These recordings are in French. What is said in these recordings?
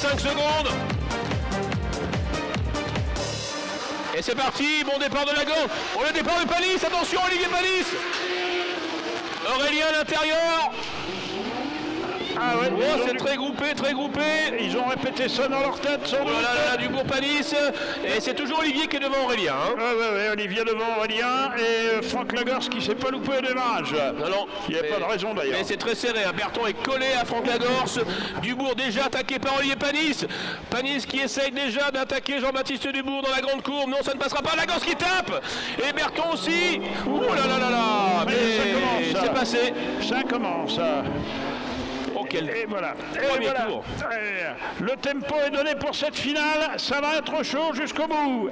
5 secondes. Et c'est parti, bon départ de Lagorce. Oh, le départ de Panis, attention Olivier Panis. Aurélien à l'intérieur. Ah ouais, oh, c'est très groupé. Ils ont répété ça dans leur tête, sans doute. Voilà, Dubourg Panis. Et c'est toujours Olivier qui est devant Aurélien. Hein. Ah ouais, Olivier devant Aurélien. Et Franck Lagorce qui ne s'est pas loupé au démarrage. Non, il n'y a pas de raison d'ailleurs. Mais c'est très serré. Hein. Berthon est collé à Franck Lagorce. Dubourg déjà attaqué par Olivier Panis. Panis qui essaye déjà d'attaquer Jean-Baptiste Dubourg dans la grande courbe. Non, ça ne passera pas. Lagorce qui tape. Et Berthon aussi. Ouh là là là là. Mais ça commence. C'est passé. Ça commence. Et voilà. Et voilà. Tour. Le tempo est donné pour cette finale. Ça va être chaud jusqu'au bout.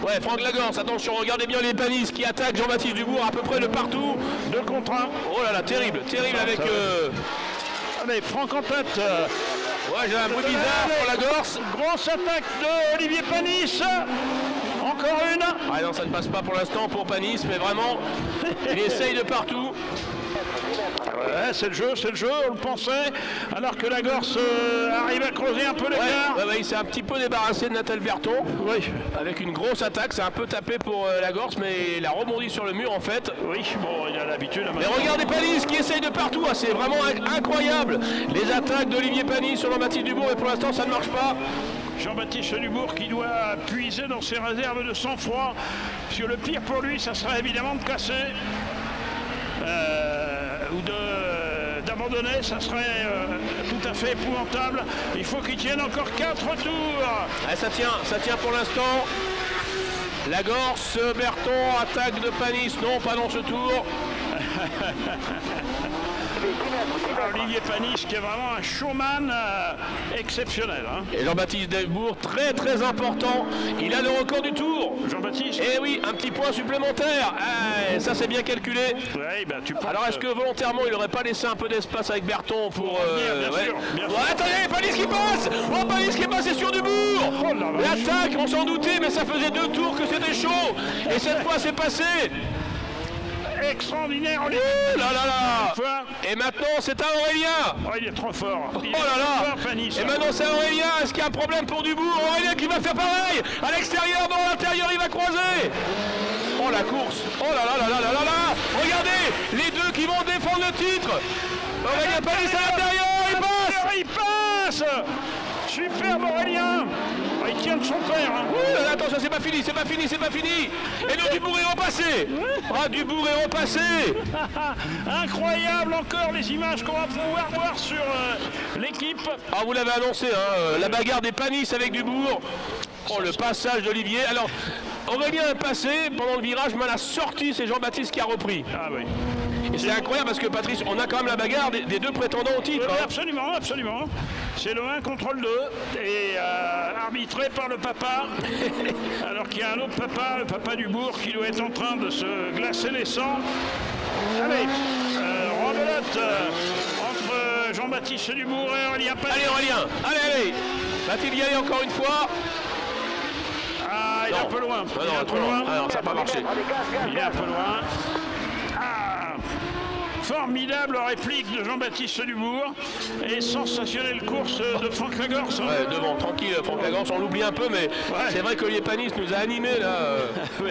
Ouais, Franck Lagorce, attention, regardez bien les Panis qui attaquent Jean-Baptiste Dubourg à peu près de partout. 2 contre 1. Oh là là, terrible, terrible avec... Allez, Franck en tête. Ouais, j'ai un bruit bizarre pour Lagorce. Grosse attaque de Olivier Panis. Encore une. Ah non, ça ne passe pas pour l'instant pour Panis, mais vraiment, il essaye de partout. Ouais, c'est le jeu, on le pensait, alors que Lagorce arrive à creuser un peu l'écart. Ouais, il s'est un petit peu débarrassé de Nathanaël Berthon, avec une grosse attaque, c'est un peu tapé pour Lagorce, mais il a rebondi sur le mur en fait. Oui, bon, il a l'habitude. Mais regardez Panis qui essaye de partout, hein, c'est vraiment incroyable, les attaques d'Olivier Panis sur Jean-Baptiste Dubourg, et pour l'instant ça ne marche pas. Jean-Baptiste Dubourg qui doit puiser dans ses réserves de sang-froid, parce que le pire pour lui, ça serait évidemment de casser. Ou d'abandonner, ça serait tout à fait épouvantable. Il faut qu'il tienne encore 4 tours. Ah, ça tient pour l'instant. Lagorce, Berthon, attaque de Panis, non pas dans ce tour. Olivier Panis qui est vraiment un showman exceptionnel. Hein. Et Jean-Baptiste Dubourg très important. Il a le record du tour. Jean-Baptiste. Eh oui, un petit point supplémentaire. Ah, ça c'est bien calculé. Ouais, ben, alors est-ce que volontairement il n'aurait pas laissé un peu d'espace avec Berthon pour... Bien sûr. Oh, attendez, Panis qui passe. Oh, Panis qui passe, c'est sur Dubourg. Oh, l'attaque, on s'en doutait, mais ça faisait 2 tours que c'était chaud. Et cette fois c'est passé. Extraordinaire, Olivier. Ouh là là là. Et maintenant c'est à Aurélien. Oh, il est trop fort. Et maintenant c'est à Aurélien. Est-ce qu'il y a un problème pour Dubourg? Aurélien qui va faire pareil. À l'extérieur, dans l'intérieur, il va croiser. Oh la course. Oh là là là là là là là. Regardez les deux qui vont défendre le titre. Aurélien Panis à l'intérieur. Il passe. Superbe Aurélien. Il tient de son père. Hein. Ouh, attention, c'est pas fini. Et le Dubourg est repassé. Ah, Dubourg est repassé. Incroyable encore les images qu'on va pouvoir voir sur l'équipe. Ah, vous l'avez annoncé, hein, la bagarre des Panis avec Dubourg. Oh, le passage d'Olivier. Alors, Aurélien est passé pendant le virage, mais à la sortie, c'est Jean-Baptiste qui a repris. Ah oui. Et c'est incroyable parce que, Patrice, on a quand même la bagarre des 2 prétendants au titre. Hein. Absolument. C'est le 1 contre le 2 et arbitré par le papa. Alors qu'il y a un autre papa, le papa Dubourg, qui doit être en train de se glacer les sangs. Allez, rebelote entre Jean-Baptiste Dubourg et Aurélien Panis. Allez Aurélien, allez. Va-t-il y aller encore une fois? Ah, il est un peu loin. Il est un peu loin. Ah non, ça n'a pas marché. Il est un peu loin. Formidable réplique de Jean-Baptiste Dubourg et sensationnelle course de Franck Lagorce. Ouais, devant, tranquille, Franck Lagorce, on l'oublie un peu, mais c'est vrai que Olivier Panis nous a animé là,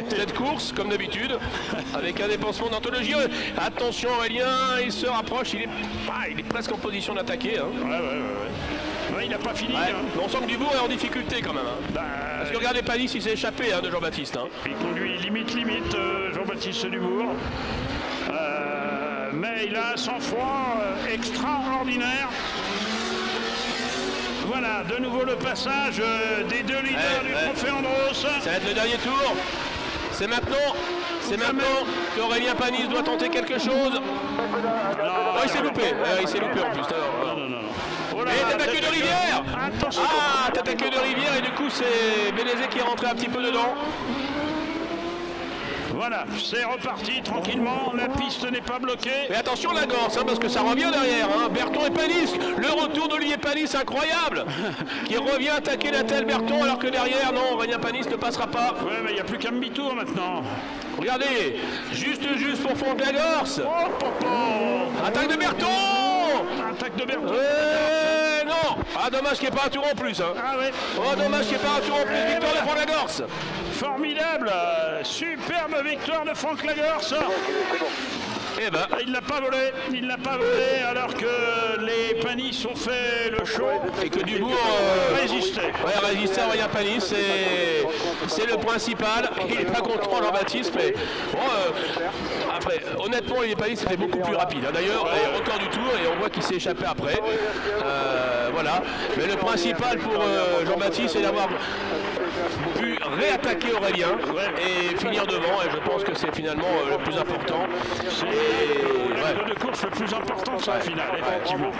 cette course, comme d'habitude, avec un dépensement d'anthologie. Attention Aurélien, il se rapproche, il est presque en position d'attaquer. Hein. Ouais, il n'a pas fini. Hein. On sent que Dubourg est en difficulté quand même. Hein. Parce que regardez Panis, il s'est échappé de Jean-Baptiste. Hein. Il conduit limite Jean-Baptiste Dubourg. Mais il a un sang-froid extraordinaire. Voilà, de nouveau le passage des 2 leaders du Trophée Andros. Ça va être le dernier tour. C'est maintenant qu'Aurélien Panis doit tenter quelque chose. Oh, il s'est loupé. Il s'est loupé en plus. Et attaqué de Rivière. Ah, attaqué de Rivière et du coup c'est Bénézé qui est rentré un petit peu dedans. Voilà, c'est reparti tranquillement, la piste n'est pas bloquée. Mais attention Lagorce, hein, parce que ça revient derrière, hein. Berthon et Panis, le retour d'Olivier Panis, incroyable, qui revient attaquer Nathanaël Berthon alors que derrière, non, Aurélien Panis ne passera pas. Ouais, mais il n'y a plus qu'un demi-tour maintenant. Regardez, juste pour Franck Lagorce. Attaque de Berthon. Ouais, non. Ah, dommage qu'il n'y ait pas un tour en plus. Hein. Ah ouais. Oh, dommage qu'il n'y ait pas un tour en plus. Et victoire de Franck Lagorce. Formidable. Superbe victoire de Franck Lagorce. Eh ben, il l'a pas volé, il l'a pas volé, alors que les Panis ont fait le show et que Dubourg résistait. Ouais, résistait à Aurélien Panis, c'est le principal. Il n'est pas content Jean-Baptiste, mais bon, après, honnêtement, les Panis c'était beaucoup plus rapide. D'ailleurs, record du tour et on voit qu'il s'est échappé après. Voilà. Mais le principal pour Jean-Baptiste, c'est d'avoir pu réattaquer Aurélien et finir devant. Et je pense que c'est finalement le plus important. C'est l'acte de course le plus important sur la finale, effectivement.